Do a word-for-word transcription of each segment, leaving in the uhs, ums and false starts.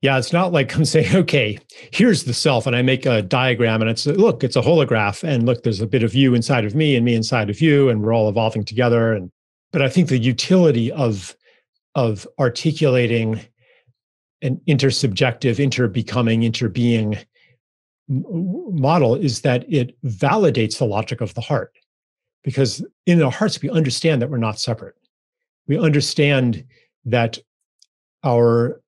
Yeah, it's not like come say, okay, here's the self, and I make a diagram, and it's look, it's a holograph, and look, there's a bit of you inside of me, and me inside of you, and we're all evolving together. And but I think the utility of of articulating an intersubjective, interbecoming, interbeing model is that it validates the logic of the heart, because in our hearts we understand that we're not separate. We understand that our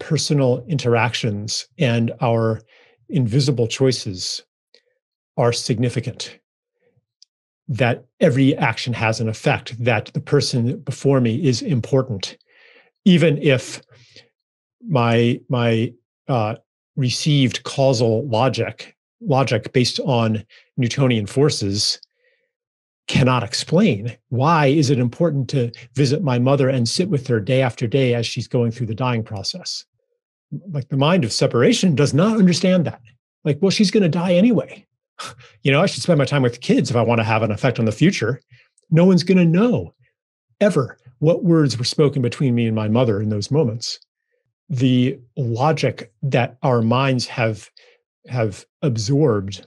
personal interactions and our invisible choices are significant, that every action has an effect, that the person before me is important, even if my my uh, received causal logic, logic based on Newtonian forces, cannot explain why is it important to visit my mother and sit with her day after day as she's going through the dying process. Like the mind of separation does not understand that. Like, well, she's going to die anyway. You know, I should spend my time with kids if I want to have an effect on the future. No one's going to know ever what words were spoken between me and my mother in those moments. The logic that our minds have have absorbed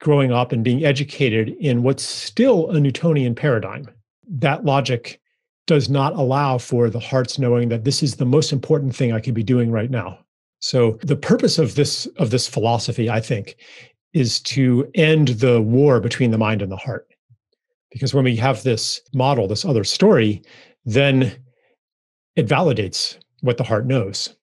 growing up and being educated in what's still a Newtonian paradigm, that logic does not allow for the heart's knowing that this is the most important thing I could be doing right now. So the purpose of this of this philosophy, I think, is to end the war between the mind and the heart. Because when we have this model, this other story, then it validates what the heart knows.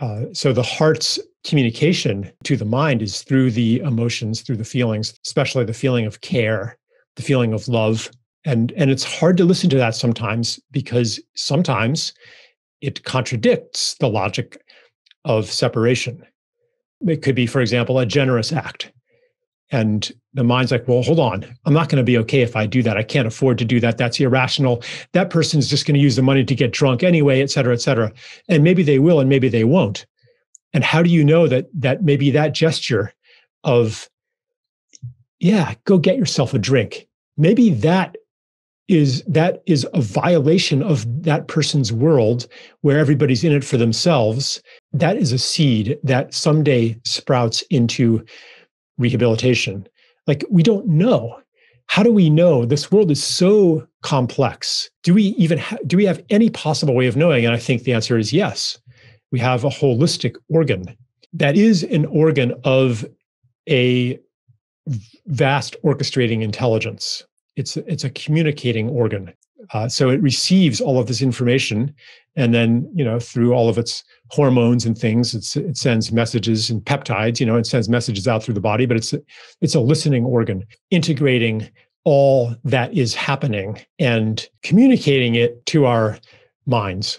Uh, so the heart's communication to the mind is through the emotions, through the feelings, especially the feeling of care, the feeling of love. And, and it's hard to listen to that sometimes, because sometimes it contradicts the logic of separation. It could be, for example, a generous act. And the mind's like, well, hold on, I'm not going to be okay if I do that. I can't afford to do that. That's irrational. That person's just going to use the money to get drunk anyway, et cetera, et cetera. And maybe they will, and maybe they won't. And how do you know that that maybe that gesture of, yeah, go get yourself a drink, maybe that is that is a violation of that person's world where everybody's in it for themselves. That is a seed that someday sprouts into rehabilitation. Like, we don't know. How do we know? This world is so complex. Do we even ha- do we have any possible way of knowing? And I think the answer is yes. We have a holistic organ that is an organ of a vast orchestrating intelligence. It's, it's a communicating organ. Uh, so it receives all of this information, and then, you know, through all of its hormones and things, it's, it sends messages and peptides, you know, it sends messages out through the body, but it's, it's a listening organ, integrating all that is happening and communicating it to our minds.